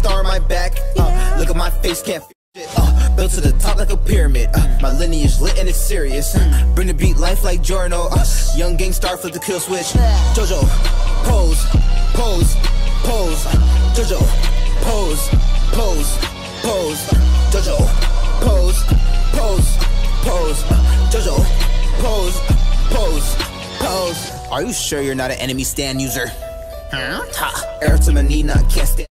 star on my back. Look at my face, can't feel it. Built to the top like a pyramid. My lineage lit and it's serious. Bring the beat life like Giorno. Young gang star, flip the kill switch. Jojo, pose, pose, pose. Jojo, pose, pose, pose. Jojo, pose, pose, pose. Jojo, pose, pose, pose. Are you sure you're not an enemy stand user? Huh? Ha! Air to my knee, not can't stand.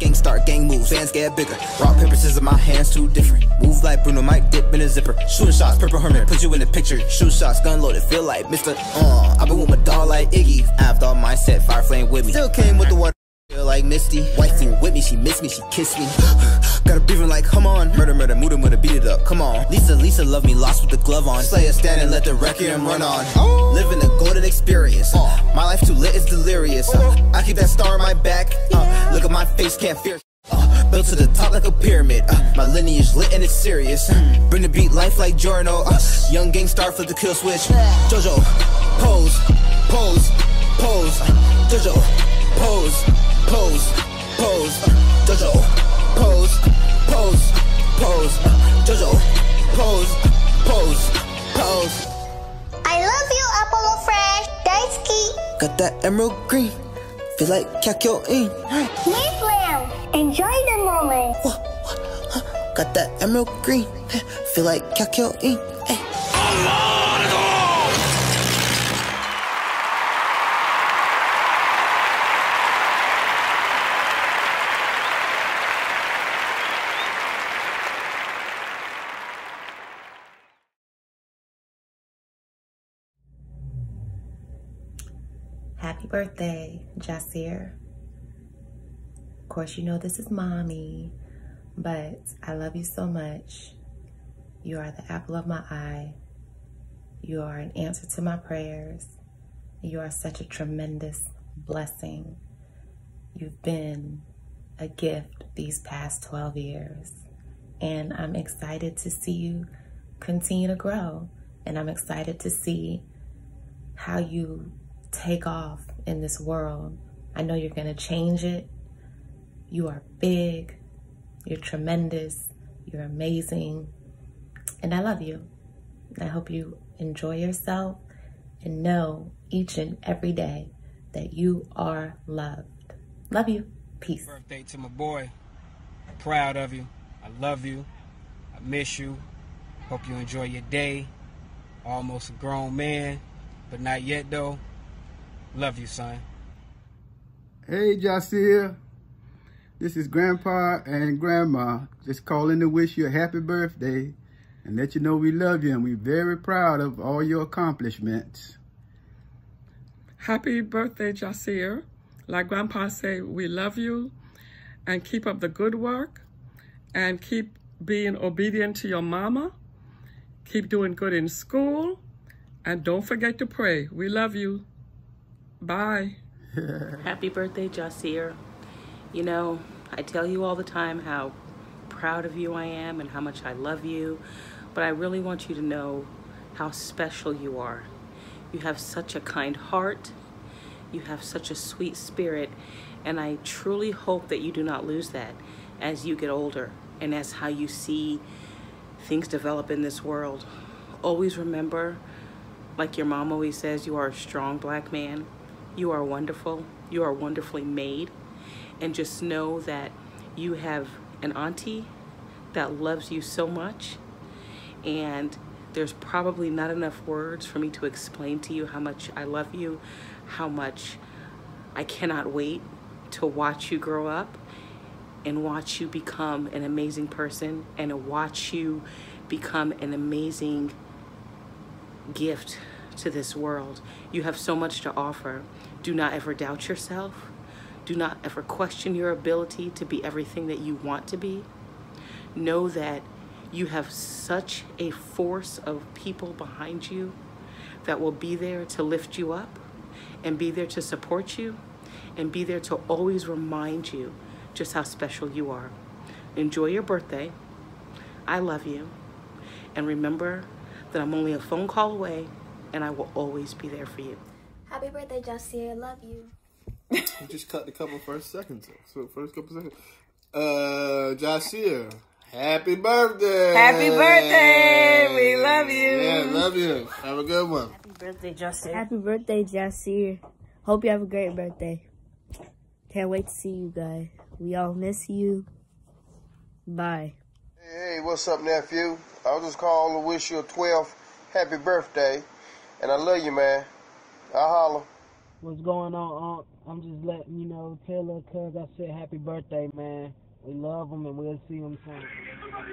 Gang start, gang moves, fans get bigger. Rock, paper, scissors, my hands too different. Move like Bruno Mike, dip in a zipper. Shooting shots, Purple Hermit, put you in the picture. Shoot shots, gun loaded, feel like Mr. I been with my dog like Iggy. I've all mindset, fire flame with me. Still came with the water, feel like Misty. Wifey with me, she kissed me. Got a breathing like, come on. Murder, murder, move them with a beat it up, come on. Lisa, Lisa, love me, lost with the glove on. Slayer stand and let the record run on. Living a golden experience. My life too lit is delirious. I keep that star on my back. Look at my face, can't fear. Built to the top like a pyramid. My lineage lit and it's serious. Bring the beat life like Giorno. Young gang star, flip the kill switch. Jojo, pose, pose, pose. Jojo, pose, pose, pose. Jojo, pose, pose, pose. Jojo, pose, pose, pose. I love you, Apollo Fresh. Daisuki. Got that emerald green. Feel like Kakio in. Live well. Enjoy the moment. Got that emerald green. Feel like Kakio in. Happy birthday, Jasir. Of course, you know this is mommy, but I love you so much. You are the apple of my eye. You are an answer to my prayers. You are such a tremendous blessing. You've been a gift these past 12 years, and I'm excited to see you continue to grow, and I'm excited to see how you take off in this world. I know you're gonna change it. You are big, you're tremendous, you're amazing, and I love you. I hope you enjoy yourself and know each and every day that you are loved. Love you, peace. Birthday to my boy, I'm proud of you, I love you, I miss you, hope you enjoy your day. Almost a grown man, but not yet though. Love you, son. Hey, Jasir. This is Grandpa and Grandma just calling to wish you a happy birthday and let you know we love you and we're very proud of all your accomplishments. Happy birthday, Jasir. Like Grandpa say, we love you and keep up the good work and keep being obedient to your mama. Keep doing good in school and don't forget to pray. We love you. Bye. Happy birthday, Jasir. You know, I tell you all the time how proud of you I am and how much I love you, but I really want you to know how special you are. You have such a kind heart, you have such a sweet spirit, and I truly hope that you do not lose that as you get older and as how you see things develop in this world. Always remember, like your mom always says, you are a strong black man. You are wonderful. You are wonderfully made. And just know that you have an auntie that loves you so much. And there's probably not enough words for me to explain to you how much I love you, how much I cannot wait to watch you grow up and watch you become an amazing person and watch you become an amazing gift to this world. You have so much to offer. Do not ever doubt yourself. Do not ever question your ability to be everything that you want to be. Know that you have such a force of people behind you that will be there to lift you up and be there to support you and be there to always remind you just how special you are. Enjoy your birthday. I love you. And remember that I'm only a phone call away and I will always be there for you. Happy birthday, Jasir. Love you. You just cut the couple first seconds. So first couple seconds. Jasir, happy birthday. Happy birthday. We love you. Yeah, love you. Have a good one. Happy birthday, Jasir. Happy birthday, Jasir. Hope you have a great birthday. Can't wait to see you guys. We all miss you. Bye. Hey, what's up, nephew? I was just calling to wish you a 12th happy birthday. And I love you, man. I'll holler. What's going on, Unc? I'm just letting you know, tell little cuz I said happy birthday, man. We love him and we'll see him soon.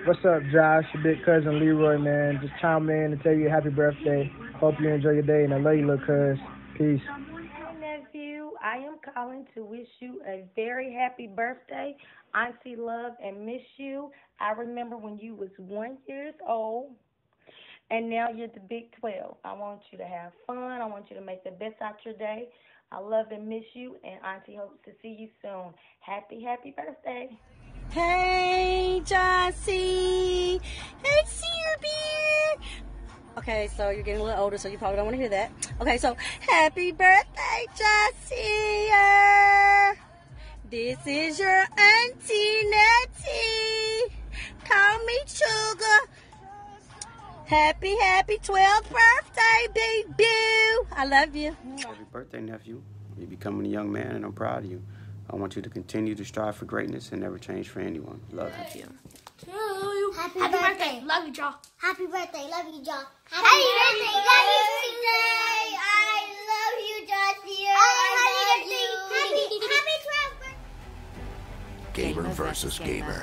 What's up, Josh? Your big cousin Leroy, man. Just chime in and tell you happy birthday. Hope you enjoy your day, and I love you, little cuz. Peace. I am calling to wish you a very happy birthday. Auntie love and miss you. I remember when you was 1 year old, and now you're the big 12. I want you to have fun. I want you to make the best out your day. I love and miss you, and Auntie hopes to see you soon. Happy, happy birthday. Hey, Jossie. Hey, Sear Bear. Okay, so you're getting a little older, so you probably don't want to hear that. Okay, so happy birthday, Jasir. This is your auntie, Nettie. Call me Sugar. Happy, happy 12th birthday, baby. I love you. Happy birthday, nephew. You're becoming a young man, and I'm proud of you. I want you to continue to strive for greatness and never change for anyone. Love you. Happy birthday. Love you, Joe. Happy birthday. Love you, Joe. Happy birthday. I love you, Jasir. I love you. Happy 12th birthday. Gamer vs. Gamer.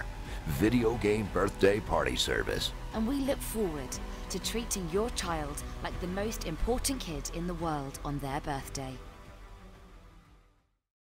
Video game birthday party service. And we look forward to treating your child like the most important kid in the world on their birthday.